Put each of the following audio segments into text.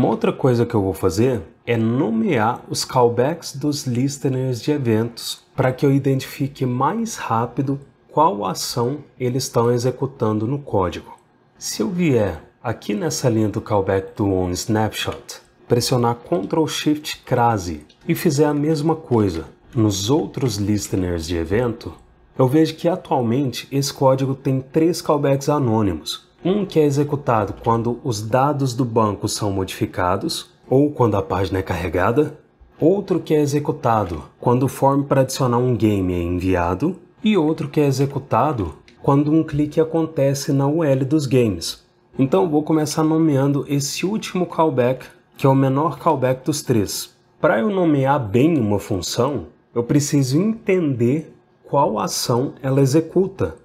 Uma outra coisa que eu vou fazer é nomear os callbacks dos listeners de eventos para que eu identifique mais rápido qual ação eles estão executando no código. Se eu vier aqui nessa linha do callback do onSnapshot, pressionar Ctrl+Shift+Crase e fizer a mesma coisa nos outros listeners de evento, eu vejo que atualmente esse código tem 3 callbacks anônimos. Um que é executado quando os dados do banco são modificados ou quando a página é carregada. Outro que é executado quando o form para adicionar um game é enviado. E outro que é executado quando um clique acontece na URL dos games. Então eu vou começar nomeando esse último callback, que é o menor callback dos 3. Para eu nomear bem uma função, eu preciso entender qual ação ela executa.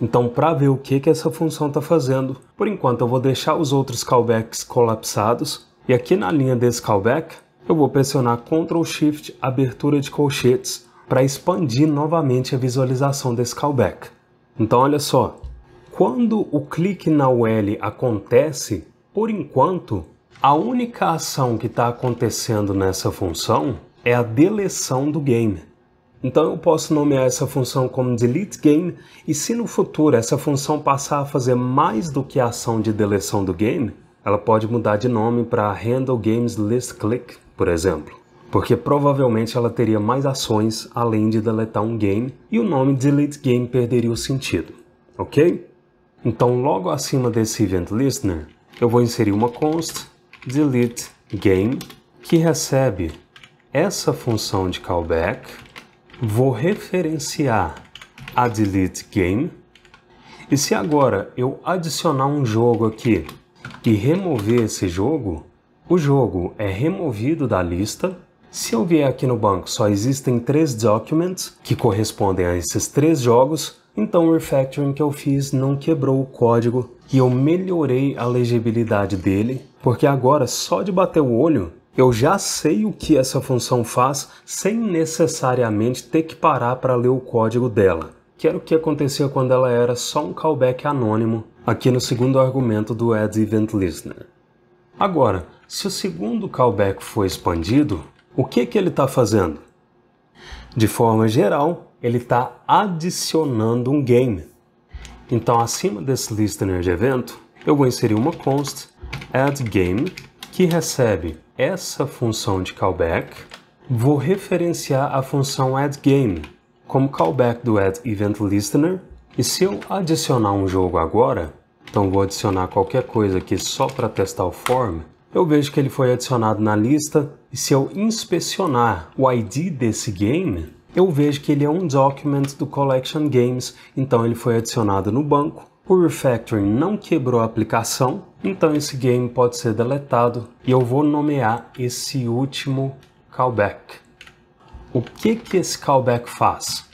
Então, para ver o que essa função está fazendo, por enquanto eu vou deixar os outros callbacks colapsados, e aqui na linha desse callback, eu vou pressionar Ctrl+Shift, abertura de colchetes, para expandir novamente a visualização desse callback. Então, olha só, quando o clique na URL acontece, por enquanto, a única ação que está acontecendo nessa função é a deleção do game. Então eu posso nomear essa função como deleteGame, e se no futuro essa função passar a fazer mais do que a ação de deleção do game, ela pode mudar de nome para handleGamesListClick, por exemplo, porque provavelmente ela teria mais ações além de deletar um game, e o nome deleteGame perderia o sentido, ok? Então logo acima desse eventListener, eu vou inserir uma const deleteGame, que recebe essa função de callback. Vou referenciar a deleteGame, e se agora eu adicionar um jogo aqui e remover esse jogo, o jogo é removido da lista. Se eu vier aqui no banco, só existem 3 documents que correspondem a esses 3 jogos, então o refactoring que eu fiz não quebrou o código e eu melhorei a legibilidade dele, porque agora só de bater o olho eu já sei o que essa função faz sem necessariamente ter que parar para ler o código dela, que era o que acontecia quando ela era só um callback anônimo, aqui no segundo argumento do addEventListener. Agora, se o segundo callback for expandido, o que ele está fazendo? De forma geral, ele está adicionando um game. Então, acima desse listener de evento, eu vou inserir uma const addGame, que recebe essa função de callback. Vou referenciar a função addGame como callback do addEventListener, e se eu adicionar um jogo agora, então vou adicionar qualquer coisa aqui só para testar o form, eu vejo que ele foi adicionado na lista, e se eu inspecionar o ID desse game, eu vejo que ele é um document do Collection Games, então ele foi adicionado no banco. O refactoring não quebrou a aplicação, então esse game pode ser deletado, e eu vou nomear esse último callback. O que esse callback faz?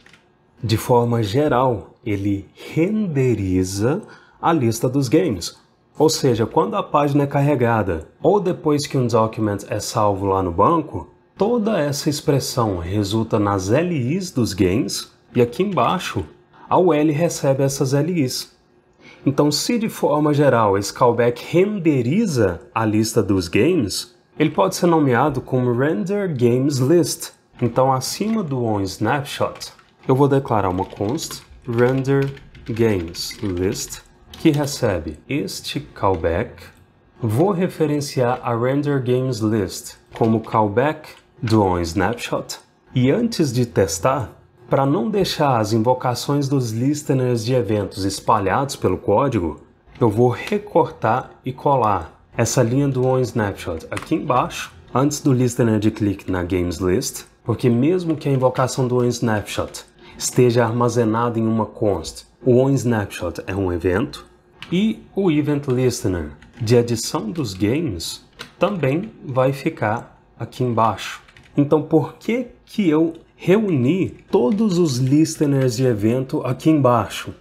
De forma geral, ele renderiza a lista dos games. Ou seja, quando a página é carregada, ou depois que um document é salvo lá no banco, toda essa expressão resulta nas LIs dos games, e aqui embaixo, a URL recebe essas LIs. Então, se de forma geral esse callback renderiza a lista dos games, ele pode ser nomeado como renderGamesList. Então, acima do onSnapshot, eu vou declarar uma const renderGamesList, que recebe este callback. Vou referenciar a renderGamesList como callback do onSnapshot. E antes de testar, para não deixar as invocações dos listeners de eventos espalhados pelo código, eu vou recortar e colar essa linha do onSnapshot aqui embaixo, antes do listener de clique na GamesList, porque mesmo que a invocação do onSnapshot esteja armazenada em uma const, o onSnapshot é um evento, e o eventListener de adição dos games também vai ficar aqui embaixo. Então por que eu reuni todos os listeners de evento aqui embaixo?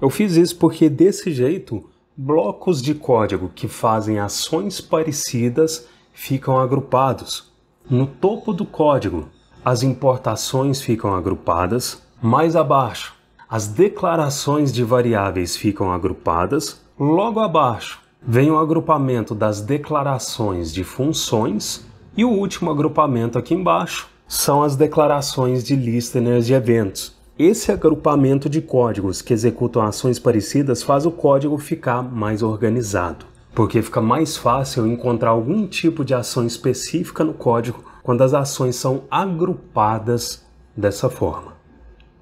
Eu fiz isso porque desse jeito, blocos de código que fazem ações parecidas ficam agrupados. No topo do código, as importações ficam agrupadas, mais abaixo, as declarações de variáveis ficam agrupadas, logo abaixo, Vem o agrupamento das declarações de funções e o último agrupamento aqui embaixo são as declarações de listeners de eventos. Esse agrupamento de códigos que executam ações parecidas faz o código ficar mais organizado, porque fica mais fácil encontrar algum tipo de ação específica no código quando as ações são agrupadas dessa forma.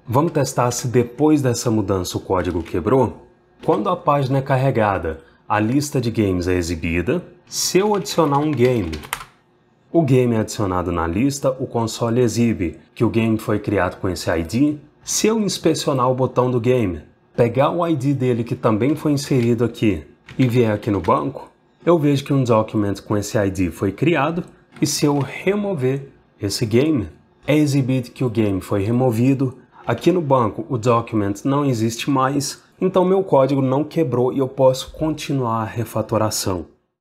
Vamos testar se depois dessa mudança o código quebrou? Quando a página é carregada, a lista de games é exibida. Se eu adicionar um game, o game é adicionado na lista, o console exibe que o game foi criado com esse ID. Se eu inspecionar o botão do game, pegar o ID dele que também foi inserido aqui e vier aqui no banco, eu vejo que um document com esse ID foi criado e se eu remover esse game, é exibido que o game foi removido. Aqui no banco o document não existe mais, então meu código não quebrou e eu posso continuar a refatoração.